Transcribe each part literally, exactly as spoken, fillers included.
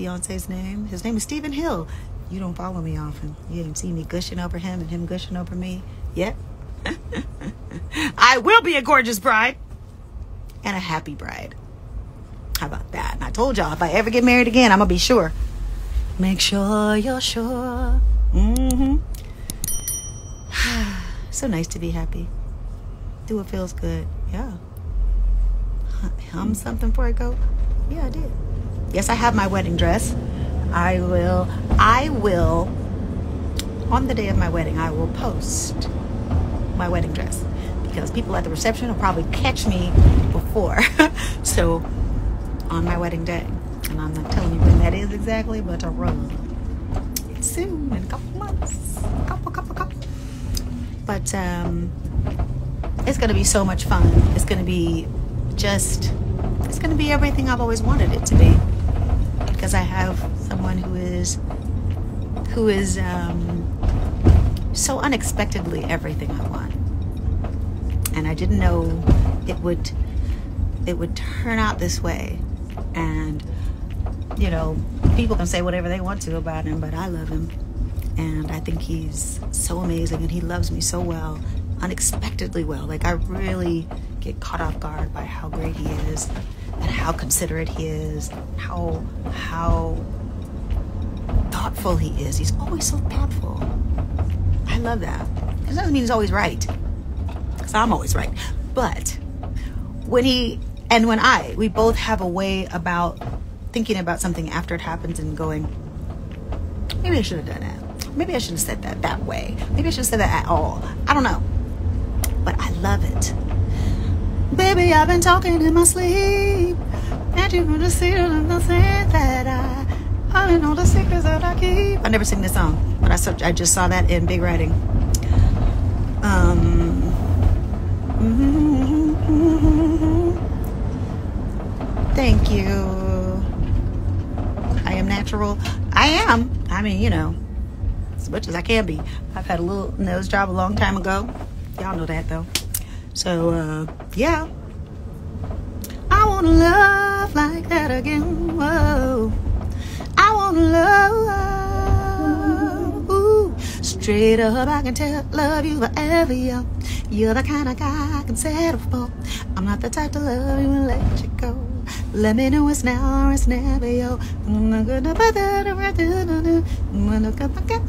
fiance's name? His name is Stephen Hill. You don't follow me often. You didn't see me gushing over him and him gushing over me yet. I will be a gorgeous bride and a happy bride. How about that? And I told y'all, if I ever get married again, I'm going to be sure. Make sure you're sure. Mm-hmm. So nice to be happy. Do what feels good. Yeah. Hum something before I go. Yeah, I did. Yes, I have my wedding dress. I will, I will, on the day of my wedding, I will post my wedding dress, because people at the reception will probably catch me before. So, on my wedding day. And I'm not telling you when that is exactly, but I'll roll. It's soon, in a couple months. Couple, couple, couple. But, um, it's going to be so much fun. It's going to be just, it's going to be everything I've always wanted it to be. Because I have someone who is, who is um, so unexpectedly everything I want. And I didn't know it would, it would turn out this way. And, you know, people can say whatever they want to about him, but I love him. And I think he's so amazing, and he loves me so well. Unexpectedly well. Like, I really get caught off guard by how great he is and how considerate he is, how how thoughtful he is. He's always so thoughtful. I love that. It doesn't mean he's always right, because I'm always right. But when he and when I, we both have a way about thinking about something after it happens and going, maybe I should have done that. Maybe I shouldn't have said that that way. Maybe I shouldn't have said that at all. I don't know. But I love it. Baby, I've been talking in my sleep, and you're gonna see the things that I, I don't know the secrets that I keep. I never sing this song, but I saw, I just saw that in big writing. Um. Mm-hmm, mm-hmm. Thank you. I am natural. I am. I mean, you know, as much as I can be. I've had a little nose job a long time ago. Y'all know that, though. So, uh, yeah. I want to love like that again. Whoa. I want to love. Ooh. Straight up, I can tell, love you forever, yo. You're the kind of guy I can settle for. I'm not the type to love you and let you go. Let me know it's now or it's never, yo. I'm not gonna bother to write it. I'm gonna look up again.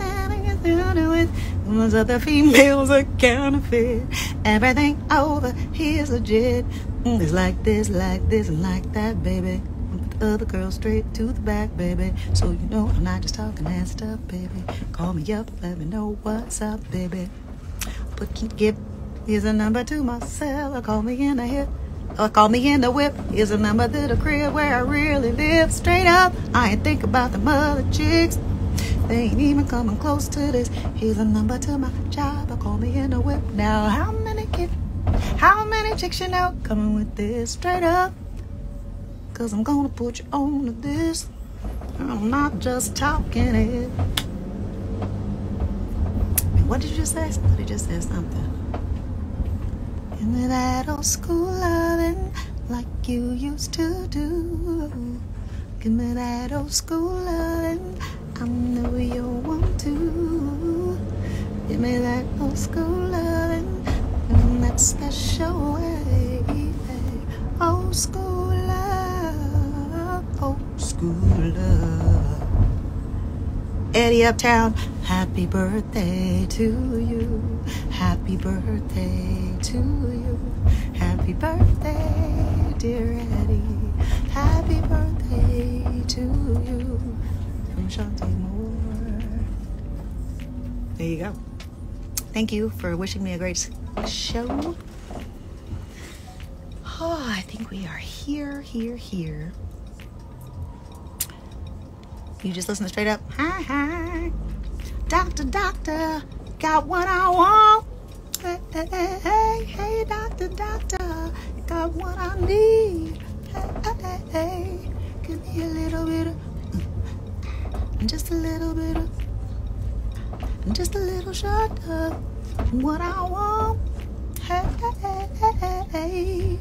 Those other females are counterfeit. Everything over here's legit. It's like this, like this, and like that, baby. With other girls straight to the back, baby. So you know I'm not just talking that stuff, baby. Call me up, let me know what's up, baby. But keep give, here's a number to my cell. Or call me in the hip, or call me in the whip. Here's a number to the crib where I really live. Straight up, I ain't think about the mother chicks. They ain't even coming close to this. Here's a number to my job. I call me in a whip. Now, how many kids, how many chicks you know coming with this straight up? Cause I'm gonna put you on to this. I'm not just talking it. What did you say? Somebody just said something. Isn't that old school loving like you used to do? Give me that old school loving. I know you want to. Give me that old school loving in that special way. Old school love, old school love. Eddie Uptown, happy birthday to you. Happy birthday to you. Happy birthday, dear Eddie. Happy birthday to you. Chante Moore. There you go. Thank you for wishing me a great show. Oh, I think we are here, here, here. You just listen to Straight Up. Hi, hi. Doctor, doctor, got what I want. Hey, hey, hey, hey, doctor, doctor, got what I need. Hey, hey, hey, give me a little bit of. Just a little bit of, just a little shot of what I want. Hey, hey, hey, hey.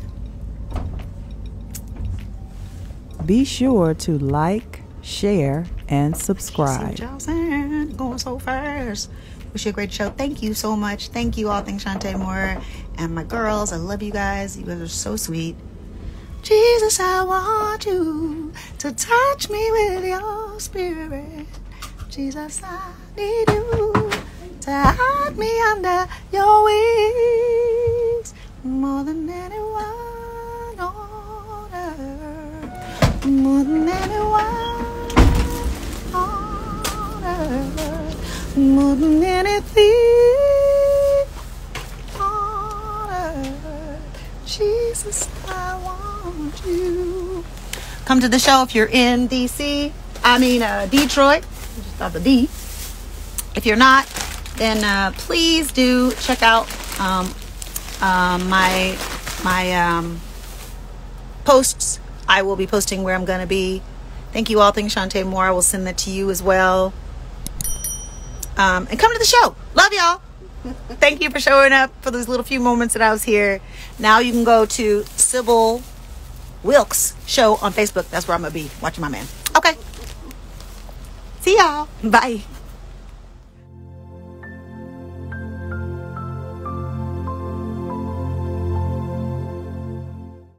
Be sure to like, share, and subscribe. Going so fast. Wish you a great show. Thank you so much. Thank you, all things Chante Moore and my girls. I love you guys. You guys are so sweet. Jesus, I want you to touch me with your spirit. Jesus, I need you to hide me under your wings more than anyone on earth, more than anyone on earth, more than anything on earth. Jesus, I want you. Come to the show if you're in D C. I mean uh, Detroit. Just thought the D. If you're not, then uh, please do check out um, uh, my my um, posts. I will be posting where I'm going to be. Thank you, all things Chante Moore. I will send that to you as well. Um, and come to the show. Love y'all. Thank you for showing up for those little few moments that I was here. Now you can go to Sybil Wilkes' show on Facebook. That's where I'm going to be watching my man. Okay. See y'all. Bye.